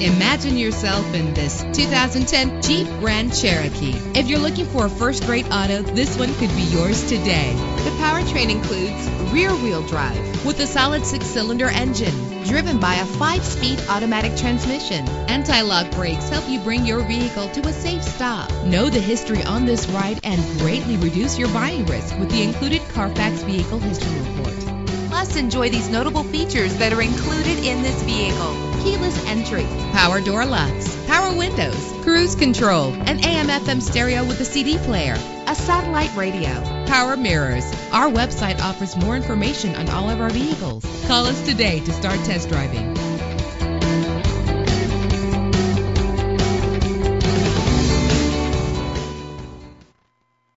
Imagine yourself in this 2010 Jeep Grand Cherokee. If you're looking for a first-rate auto, this one could be yours today. The powertrain includes rear-wheel drive with a solid 6-cylinder engine driven by a 5-speed automatic transmission. Anti-lock brakes help you bring your vehicle to a safe stop. Know the history on this ride and greatly reduce your buying risk with the included Carfax Vehicle History Report. Plus, enjoy these notable features that are included in this vehicle: keyless entry, power door locks, power windows, cruise control, an AM/FM stereo with a CD player, a satellite radio, power mirrors. Our website offers more information on all of our vehicles. Call us today to start test driving.